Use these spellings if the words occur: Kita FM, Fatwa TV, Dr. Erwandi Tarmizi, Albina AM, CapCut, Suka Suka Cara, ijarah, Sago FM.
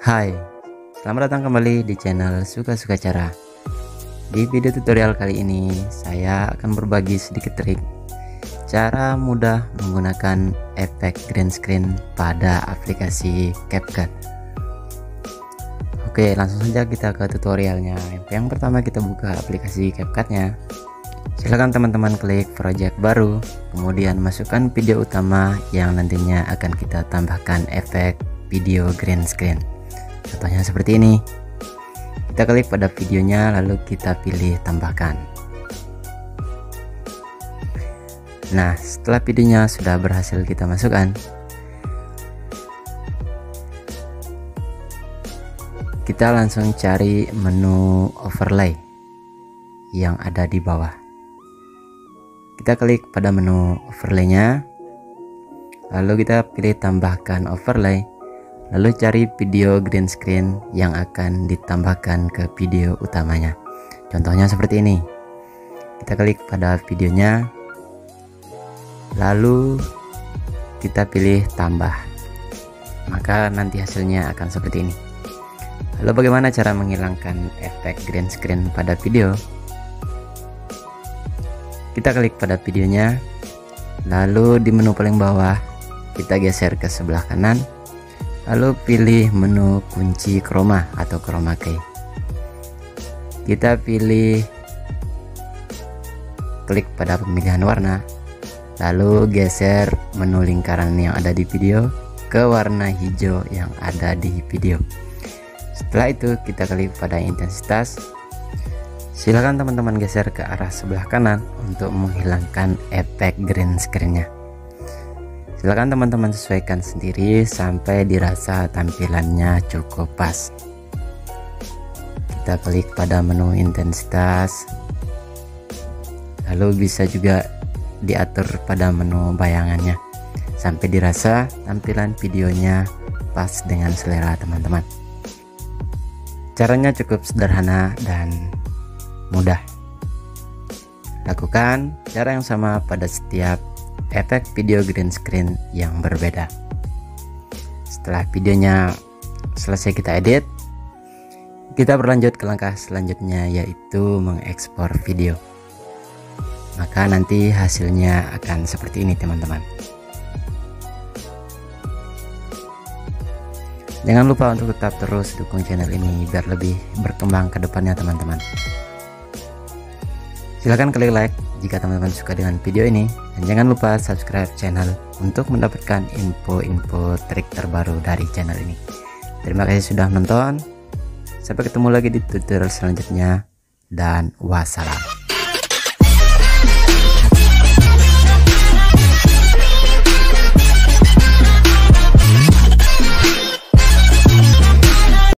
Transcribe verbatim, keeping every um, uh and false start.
Hai, selamat datang kembali di channel Suka-Suka Cara. Di video tutorial kali ini saya akan berbagi sedikit trik cara mudah menggunakan efek green screen pada aplikasi CapCut. Oke, langsung saja kita ke tutorialnya. Yang pertama kita buka aplikasi CapCut-nya. Silakan teman-teman klik project baru, kemudian masukkan video utama yang nantinya akan kita tambahkan efek video green screen. Contohnya seperti ini. Kita klik pada videonya, lalu kita pilih tambahkan. Nah, setelah videonya sudah berhasil kita masukkan, kita langsung cari menu overlay yang ada di bawah. Kita klik pada menu overlaynya, lalu kita pilih tambahkan overlay. Lalu cari video green screen yang akan ditambahkan ke video utamanya. Contohnya seperti ini. Kita klik pada videonya, lalu kita pilih tambah. Maka nanti hasilnya akan seperti ini. Lalu bagaimana cara menghilangkan efek green screen pada video? Kita klik pada videonya, lalu di menu paling bawah kita geser ke sebelah kanan. Lalu pilih menu kunci chroma atau chroma key. Kita pilih, klik pada pemilihan warna, lalu geser menu lingkaran yang ada di video ke warna hijau yang ada di video. Setelah itu kita klik pada intensitas. Silakan teman-teman geser ke arah sebelah kanan untuk menghilangkan efek green screen-nya. Silakan teman-teman sesuaikan sendiri sampai dirasa tampilannya cukup pas. Kita klik pada menu intensitas, lalu bisa juga diatur pada menu bayangannya sampai dirasa tampilan videonya pas dengan selera teman-teman. Caranya cukup sederhana dan mudah. Lakukan cara yang sama pada setiap efek video green screen yang berbeda. Setelah videonya selesai kita edit, kita berlanjut ke langkah selanjutnya, yaitu mengekspor video. Maka nanti hasilnya akan seperti ini teman-teman. Jangan lupa untuk tetap terus dukung channel ini biar lebih berkembang ke depannya teman-teman. Silahkan klik like jika teman-teman suka dengan video ini, dan jangan lupa subscribe channel untuk mendapatkan info-info trik terbaru dari channel ini. Terima kasih sudah menonton, sampai ketemu lagi di tutorial selanjutnya, dan wassalam.